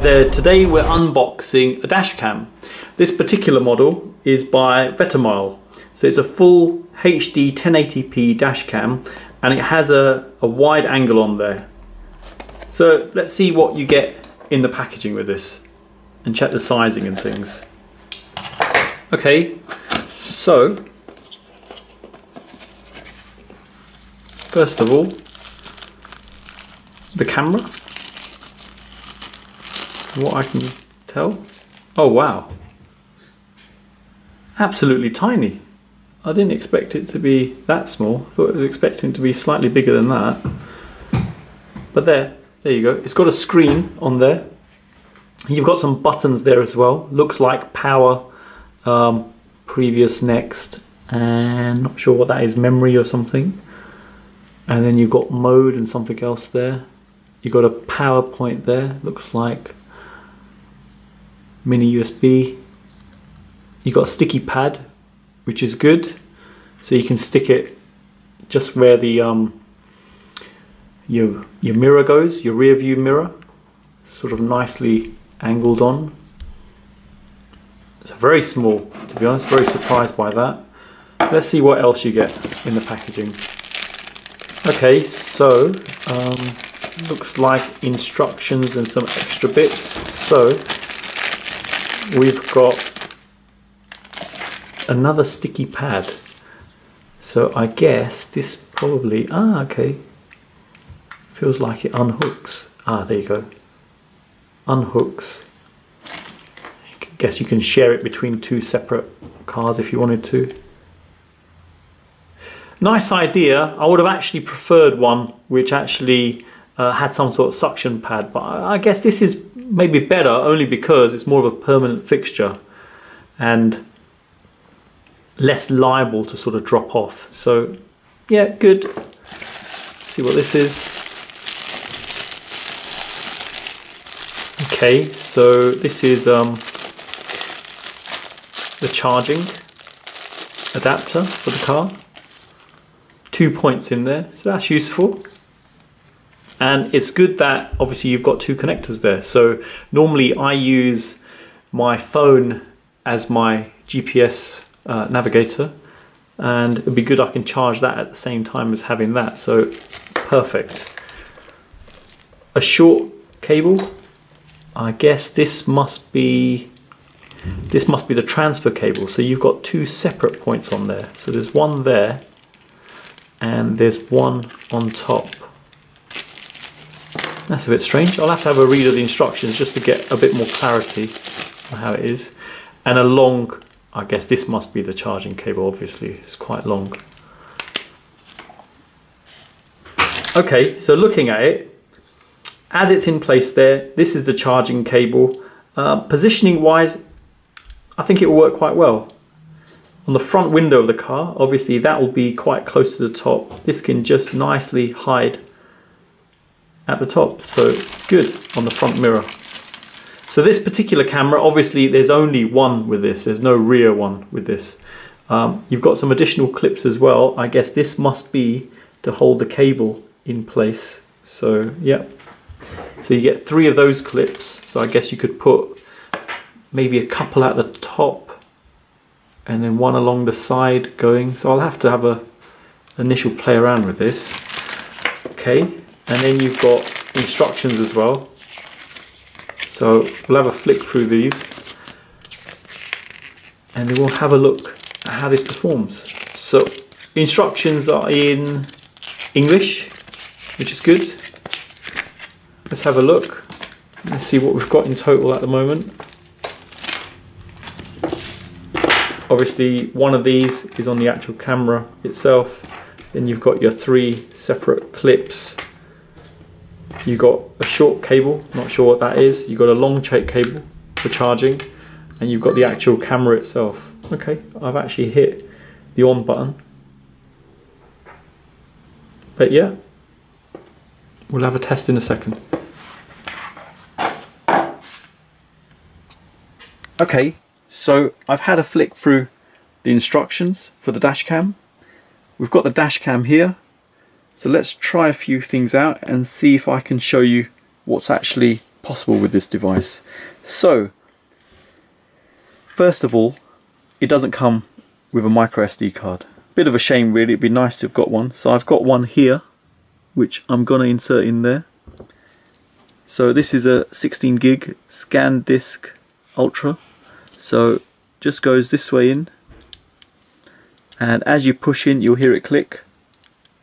There, today we're unboxing a dash cam. This particular model is by Vetomile. So it's a full HD 1080p dash cam and it has a wide angle on there. So let's see what you get in the packaging with this and check the sizing and things. Okay, so first of all, the camera. What I can tell. Oh wow. Absolutely tiny. I didn't expect it to be that small. I thought I was expecting it to be slightly bigger than that. But there you go. It's got a screen on there. You've got some buttons there as well. Looks like power, previous, next, and not sure what that is, memory or something. And then you've got mode and something else there. You've got a power point there. Looks like mini USB. You've got a sticky pad, which is good, so you can stick it just where the your mirror goes, your rear view mirror, sort of nicely angled on. It's very small, to be honest. Very surprised by that. Let's see what else you get in the packaging. Okay, so looks like instructions and some extra bits. So we've got another sticky pad, so I guess this probably, okay, feels like it unhooks, there you go, unhooks. I guess you can share it between two separate cars if you wanted to. Nice idea. I would have actually preferred one which actually had some sort of suction pad, but I guess this is maybe better only because it's more of a permanent fixture and less liable to sort of drop off. So yeah, good. Let's see what this is. Okay, so this is the charging adapter for the car. 2 points in there, so that's useful. And it's good that obviously you've got two connectors there. So normally I use my phone as my GPS navigator, and it'd be good I can charge that at the same time as having that. So perfect. A short cable. I guess this must be the transfer cable. So you've got two separate points on there. So there's one there and there's one on top. That's a bit strange. I'll have to have a read of the instructions just to get a bit more clarity on how it is. And a long, I guess this must be the charging cable, obviously. It's quite long. Okay, so looking at it, as it's in place there, this is the charging cable. Positioning wise, I think it will work quite well. On the front window of the car, obviously that will be quite close to the top. This can just nicely hide at the top, so good on the front mirror. So this particular camera, obviously there's only one with this, there's no rear one with this. You've got some additional clips as well. I guess this must be to hold the cable in place. So yeah, so you get three of those clips. So I guess you could put maybe a couple at the top and then one along the side going. So I'll have to have a initial play around with this. Okay. And then you've got instructions as well. So we'll have a flick through these and then we'll have a look at how this performs. So instructions are in English, which is good. Let's have a look. Let's see what we've got in total at the moment. Obviously one of these is on the actual camera itself. Then you've got your three separate clips. You got a short cable, not sure what that is. You got a long cable for charging, and you've got the actual camera itself. Okay, I've actually hit the on button. But yeah, we'll have a test in a second. Okay, so I've had a flick through the instructions for the dash cam. We've got the dash cam here. So let's try a few things out and see if I can show you what's actually possible with this device. So, first of all, it doesn't come with a micro SD card. Bit of a shame really, it'd be nice to have got one. So I've got one here, which I'm gonna insert in there. So this is a 16 gig ScanDisk Ultra. So just goes this way in, and as you push in, you'll hear it click.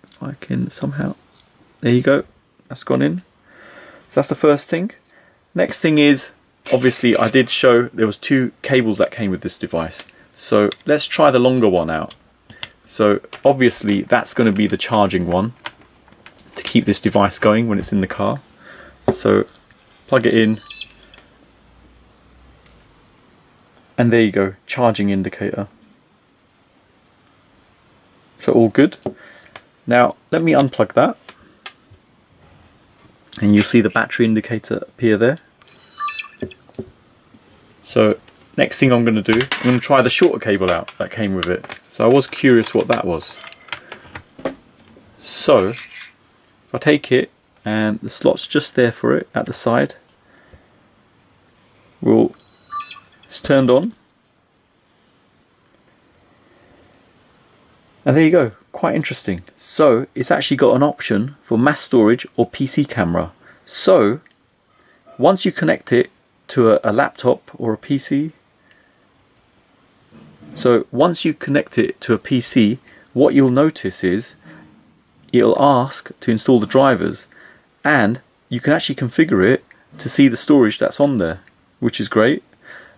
If I can somehow, there you go, that's gone in. So that's the first thing. Next thing is, obviously I did show there was two cables that came with this device. So let's try the longer one out. So obviously that's going to be the charging one to keep this device going when it's in the car. So plug it in, and there you go, charging indicator. So all good. Now let me unplug that, and you'll see the battery indicator appear there. So next thing I'm going to do, I'm going to try the shorter cable out that came with it. So I was curious what that was. So if I take it, and the slot's just there for it at the side, it's turned on, and there you go, quite interesting. So it's actually got an option for mass storage or PC camera. So once you connect it to a laptop or a PC, so once you connect it to a PC, what you'll notice is it'll ask to install the drivers, and you can actually configure it to see the storage that's on there, which is great.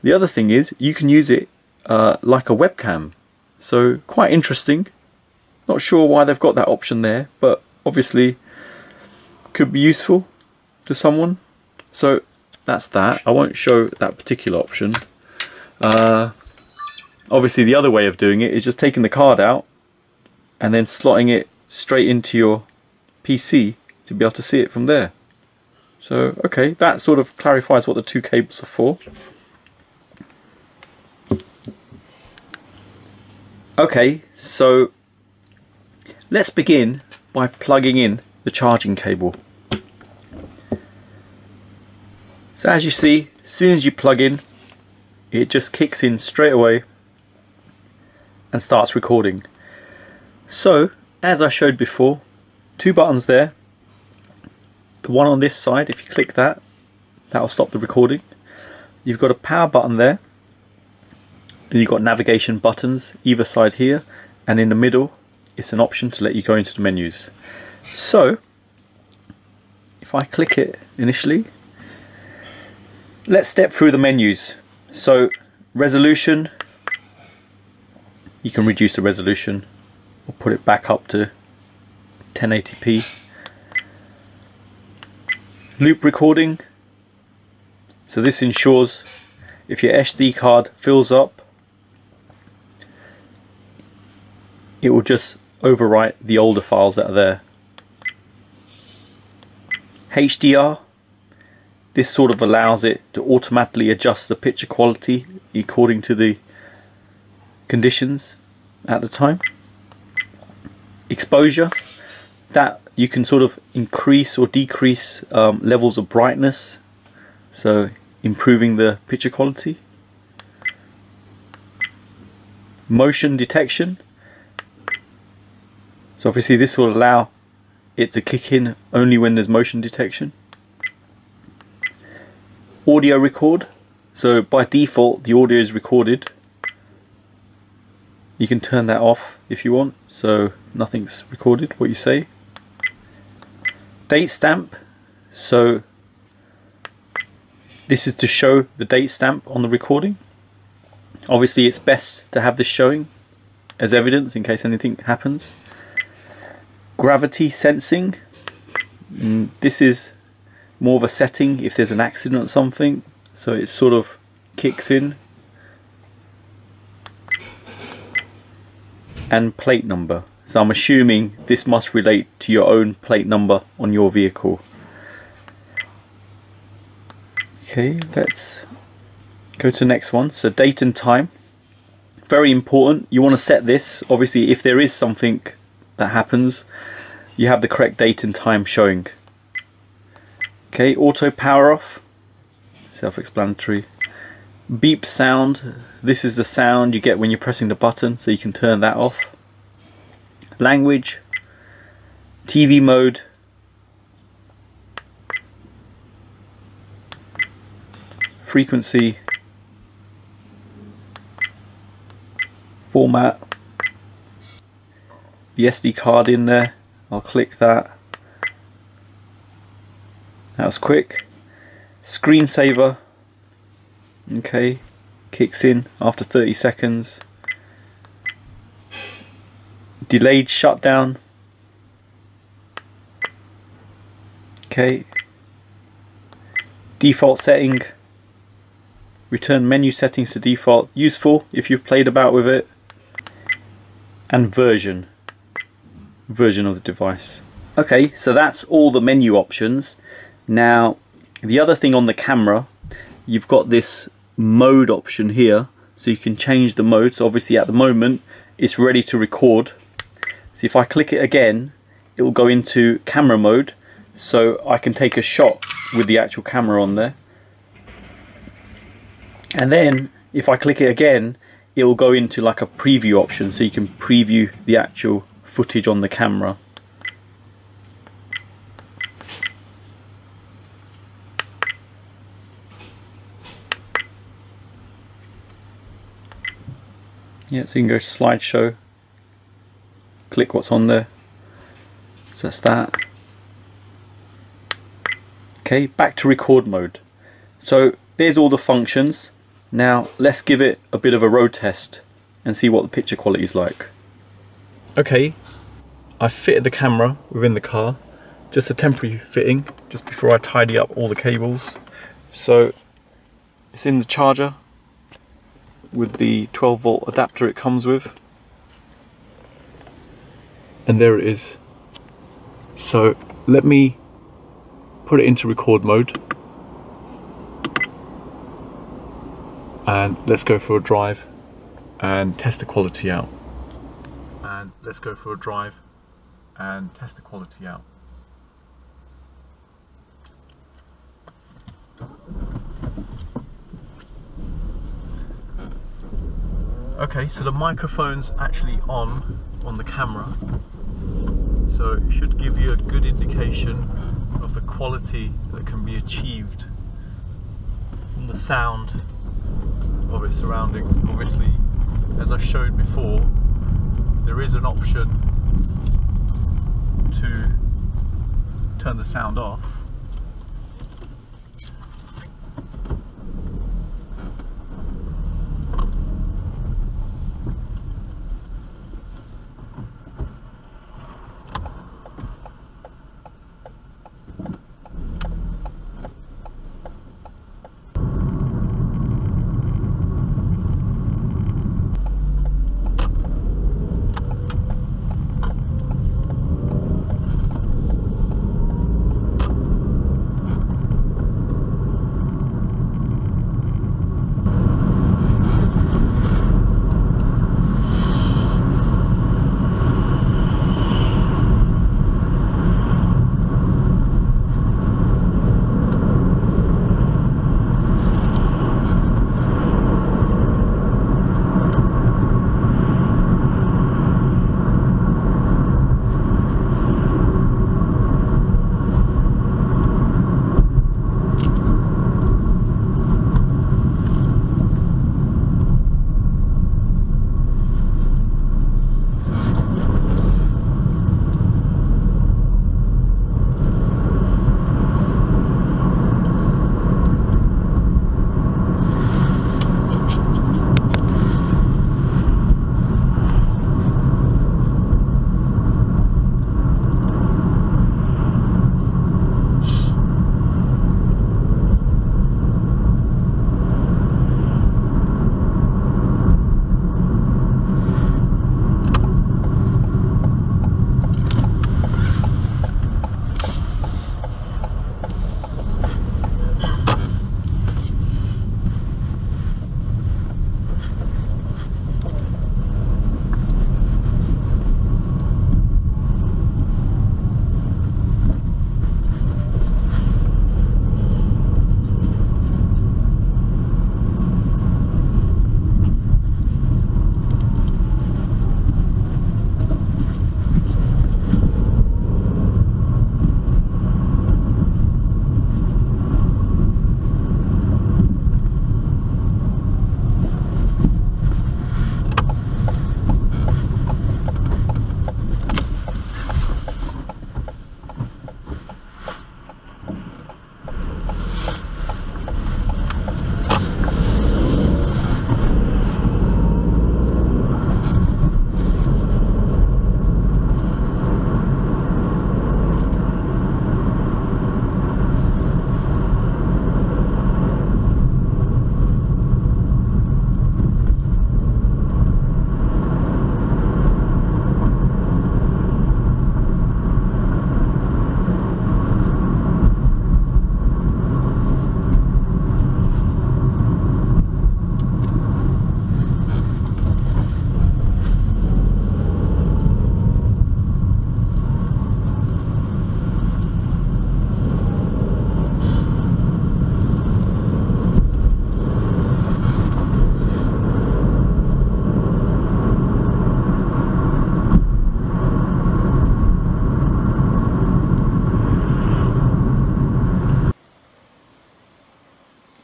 The other thing is you can use it like a webcam, so quite interesting. Not sure why they've got that option there, but obviously could be useful to someone. So that's that. I won't show that particular option. Obviously the other way of doing it is just taking the card out and then slotting it straight into your PC to be able to see it from there. So okay, that sort of clarifies what the two cables are for. Okay, so let's begin by plugging in the charging cable. So as you see, as soon as you plug in, it just kicks in straight away and starts recording. So as I showed before, two buttons there. The one on this side, if you click that, that'll stop the recording. You've got a power button there, and you've got navigation buttons either side here, and in the middle it's an option to let you go into the menus. So if I click it initially, let's step through the menus. So resolution, you can reduce the resolution or put it back up to 1080p. Loop recording, so this ensures if your SD card fills up, it will just overwrite the older files that are there. HDR, this sort of allows it to automatically adjust the picture quality according to the conditions at the time. Exposure, that you can sort of increase or decrease levels of brightness, so improving the picture quality. Motion detection, so obviously this will allow it to kick in only when there's motion detection. Audio record, so by default the audio is recorded. You can turn that off if you want, so nothing's recorded what you say. Date stamp, so this is to show the date stamp on the recording. Obviously it's best to have this showing as evidence in case anything happens. Gravity sensing, this is more of a setting if there's an accident or something, so it sort of kicks in. And plate number, so I'm assuming this must relate to your own plate number on your vehicle. Okay, let's go to the next one. So date and time, very important. You want to set this, obviously if there is something that happens, you have the correct date and time showing. Okay, auto power off, self-explanatory. Beep sound, this is the sound you get when you're pressing the button, so you can turn that off. Language, TV mode, frequency, format, the SD card in there, I'll click that. That was quick. Screensaver, okay, kicks in after 30 seconds. Delayed shutdown, okay. Default setting, return menu settings to default, useful if you've played about with it. And version of the device. Okay, so that's all the menu options. Now the other thing on the camera, you've got this mode option here, so you can change the mode. So obviously at the moment it's ready to record. So if I click it again, it will go into camera mode, so I can take a shot with the actual camera on there. And then if I click it again, it will go into like a preview option, so you can preview the actual footage on the camera. Yeah, so you can go to slideshow, click what's on there, so that's that. Okay, back to record mode. So there's all the functions. Now let's give it a bit of a road test and see what the picture quality is like. Okay, I fitted the camera within the car, just a temporary fitting, just before I tidy up all the cables. So it's in the charger with the 12 volt adapter it comes with. And there it is. So let me put it into record mode. And let's go for a drive and test the quality out. Okay, so the microphone's actually on the camera, so it should give you a good indication of the quality that can be achieved from the sound of its surroundings. Obviously, as I've showed before, there is an option to turn the sound off.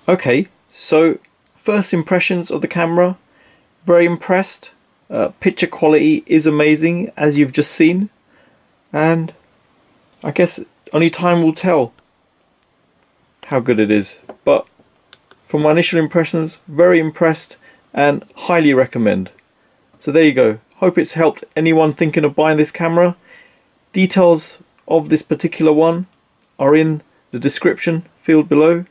Okay, so first impressions of the camera, very impressed. Picture quality is amazing, as you've just seen, and I guess only time will tell how good it is, but from my initial impressions, very impressed and highly recommend. So there you go. Hope it's helped anyone thinking of buying this camera. Details of this particular one are in the description field below,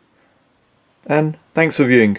and thanks for viewing.